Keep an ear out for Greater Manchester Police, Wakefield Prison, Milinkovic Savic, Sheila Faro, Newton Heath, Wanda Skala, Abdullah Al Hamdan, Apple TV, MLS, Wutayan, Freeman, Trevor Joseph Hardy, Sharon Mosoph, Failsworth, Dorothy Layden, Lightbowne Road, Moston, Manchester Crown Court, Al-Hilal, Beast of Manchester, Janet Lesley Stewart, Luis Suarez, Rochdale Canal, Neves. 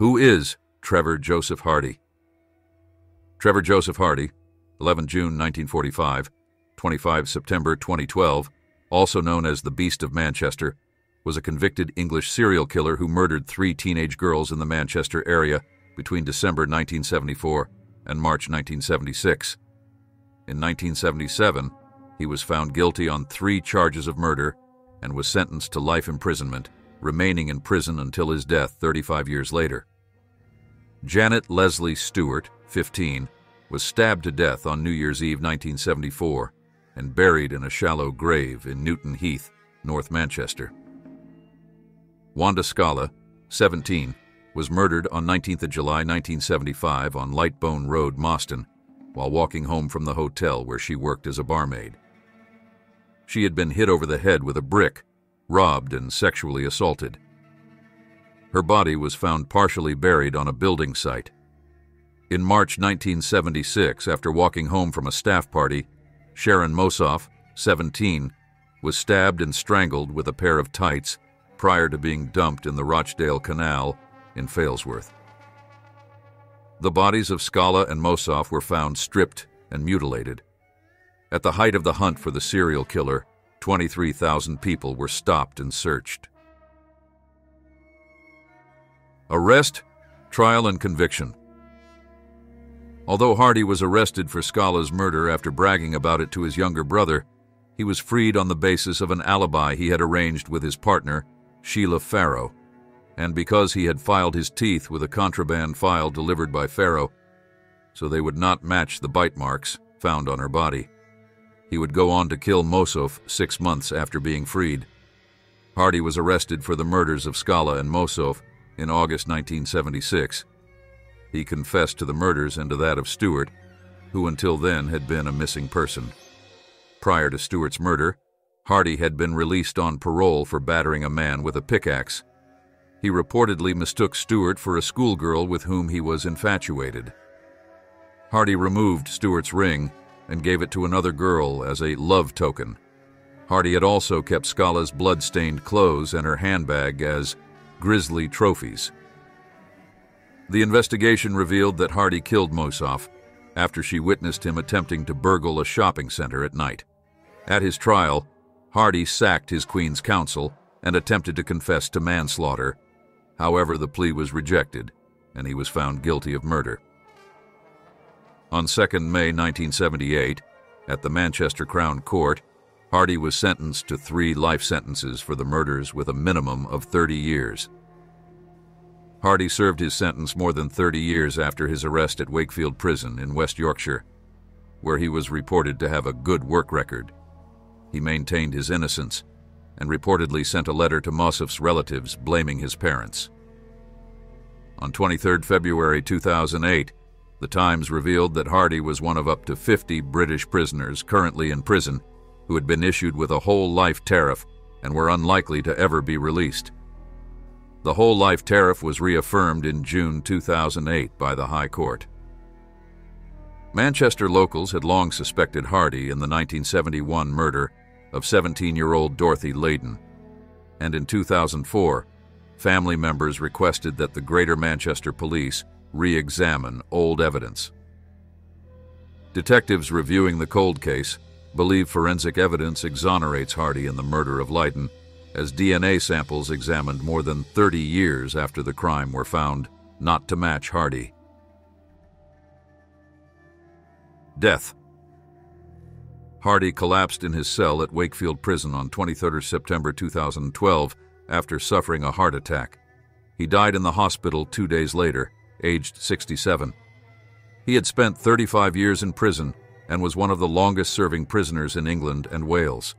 Who is Trevor Joseph Hardy? Trevor Joseph Hardy, 11 June 1945, 25 September 2012, also known as the Beast of Manchester, was a convicted English serial killer who murdered 3 teenage girls in the Manchester area between December 1974 and March 1976. In 1977, he was found guilty on 3 charges of murder and was sentenced to life imprisonment, remaining in prison until his death 35 years later. Janet Lesley Stewart, 15, was stabbed to death on New Year's Eve 1974 and buried in a shallow grave in Newton Heath, North Manchester. Wanda Skala, 17, was murdered on 19th of July 1975 on Lightbowne Road, Moston, while walking home from the hotel where she worked as a barmaid. She had been hit over the head with a brick, robbed and sexually assaulted. Her body was found partially buried on a building site. In March 1976, after walking home from a staff party, Sharon Mosoph, 17, was stabbed and strangled with a pair of tights prior to being dumped in the Rochdale Canal in Failsworth. The bodies of Skala and Mosoph were found stripped and mutilated. At the height of the hunt for the serial killer, 23,000 people were stopped and searched. Arrest, trial, and conviction. Although Hardy was arrested for Skala's murder after bragging about it to his younger brother, he was freed on the basis of an alibi he had arranged with his partner, Sheila Faro, and because he had filed his teeth with a contraband file delivered by Faro, so they would not match the bite marks found on her body. He would go on to kill Mosoph 6 months after being freed. Hardy was arrested for the murders of Skala and Mosoph in August 1976. He confessed to the murders and to that of Stewart, who until then had been a missing person. Prior to Stewart's murder, Hardy had been released on parole for battering a man with a pickaxe. He reportedly mistook Stewart for a schoolgirl with whom he was infatuated. Hardy removed Stewart's ring and gave it to another girl as a love token. Hardy had also kept Skala's blood-stained clothes and her handbag as grisly trophies. The investigation revealed that Hardy killed Mosoph after she witnessed him attempting to burgle a shopping center at night. At his trial, Hardy sacked his Queen's Counsel and attempted to confess to manslaughter. However, the plea was rejected, and he was found guilty of murder. On 2 May 1978, at the Manchester Crown Court, Hardy was sentenced to 3 life sentences for the murders with a minimum of 30 years. Hardy served his sentence more than 30 years after his arrest at Wakefield Prison in West Yorkshire, where he was reported to have a good work record. He maintained his innocence and reportedly sent a letter to Mosoph's relatives blaming his parents. On 23 February 2008, The Times revealed that Hardy was one of up to 50 British prisoners currently in prison who had been issued with a whole life tariff and were unlikely to ever be released. The whole life tariff was reaffirmed in June 2008 by the High Court. Manchester locals had long suspected Hardy in the 1971 murder of 17-year-old Dorothy Layden, and in 2004, family members requested that the Greater Manchester Police re-examine old evidence. Detectives reviewing the cold case believe forensic evidence exonerates Hardy in the murder of Layden, as DNA samples examined more than 30 years after the crime were found not to match Hardy. Death. Hardy collapsed in his cell at Wakefield Prison on 23 September 2012 after suffering a heart attack. He died in the hospital 2 days later, aged 67. He had spent 35 years in prison and was one of the longest-serving prisoners in England and Wales.